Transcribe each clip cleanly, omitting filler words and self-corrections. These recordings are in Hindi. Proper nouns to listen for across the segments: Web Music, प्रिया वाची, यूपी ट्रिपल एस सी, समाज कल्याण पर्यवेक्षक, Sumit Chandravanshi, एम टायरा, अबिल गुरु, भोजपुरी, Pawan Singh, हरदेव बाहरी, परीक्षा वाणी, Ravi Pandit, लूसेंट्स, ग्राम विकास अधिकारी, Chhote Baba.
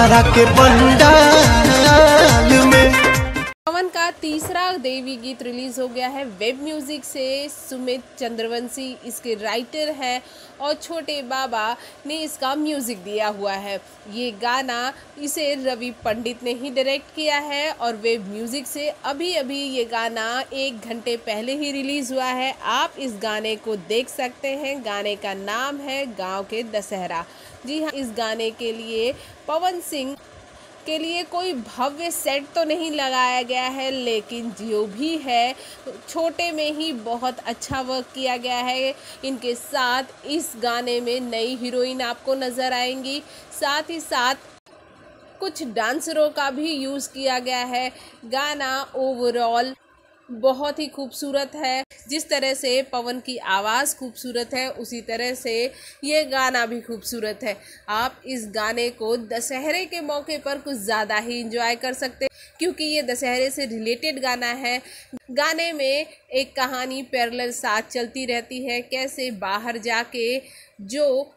तारा के पंडाल में। पवन का तीसरा देवी गीत रिलीज हो गया है वेब म्यूजिक से। सुमित चंद्रवंशी इसके राइटर हैं और छोटे बाबा ने इसका म्यूजिक दिया हुआ है। ये गाना इसे रवि पंडित ने ही डायरेक्ट किया है और वेब म्यूजिक से अभी अभी ये गाना 1 घंटे पहले ही रिलीज हुआ है। आप इस गाने को देख सकते हैं। गाने का नाम है गाँव के दशहरा। जी हाँ, इस गाने के लिए पवन सिंह के लिए कोई भव्य सेट तो नहीं लगाया गया है, लेकिन जो भी है छोटे में ही बहुत अच्छा वर्क किया गया है। इनके साथ इस गाने में नई हीरोइन आपको नज़र आएंगी, साथ ही साथ कुछ डांसरों का भी यूज़ किया गया है। गाना ओवरऑल बहुत ही खूबसूरत है। जिस तरह से पवन की आवाज़ खूबसूरत है, उसी तरह से ये गाना भी खूबसूरत है। आप इस गाने को दशहरे के मौके पर कुछ ज़्यादा ही इंजॉय कर सकते हैं, क्योंकि ये दशहरे से रिलेटेड गाना है। गाने में एक कहानी पैरेलल साथ चलती रहती है, कैसे बाहर जाके जो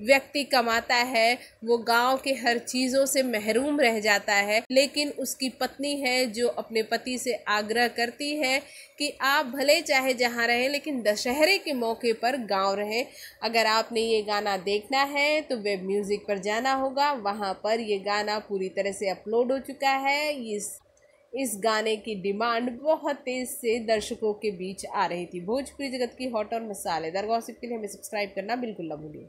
व्यक्ति कमाता है वो गांव के हर चीज़ों से महरूम रह जाता है, लेकिन उसकी पत्नी है जो अपने पति से आग्रह करती है कि आप भले चाहे जहां रहें, लेकिन दशहरे के मौके पर गांव रहें। अगर आपने ये गाना देखना है तो वेब म्यूज़िक पर जाना होगा। वहां पर ये गाना पूरी तरह से अपलोड हो चुका है। इस गाने की डिमांड बहुत तेज़ से दर्शकों के बीच आ रही थी। भोजपुरी जगत की हॉट और मसालेदार गॉसिप के लिए हमें सब्सक्राइब करना बिल्कुल ना भूलिए।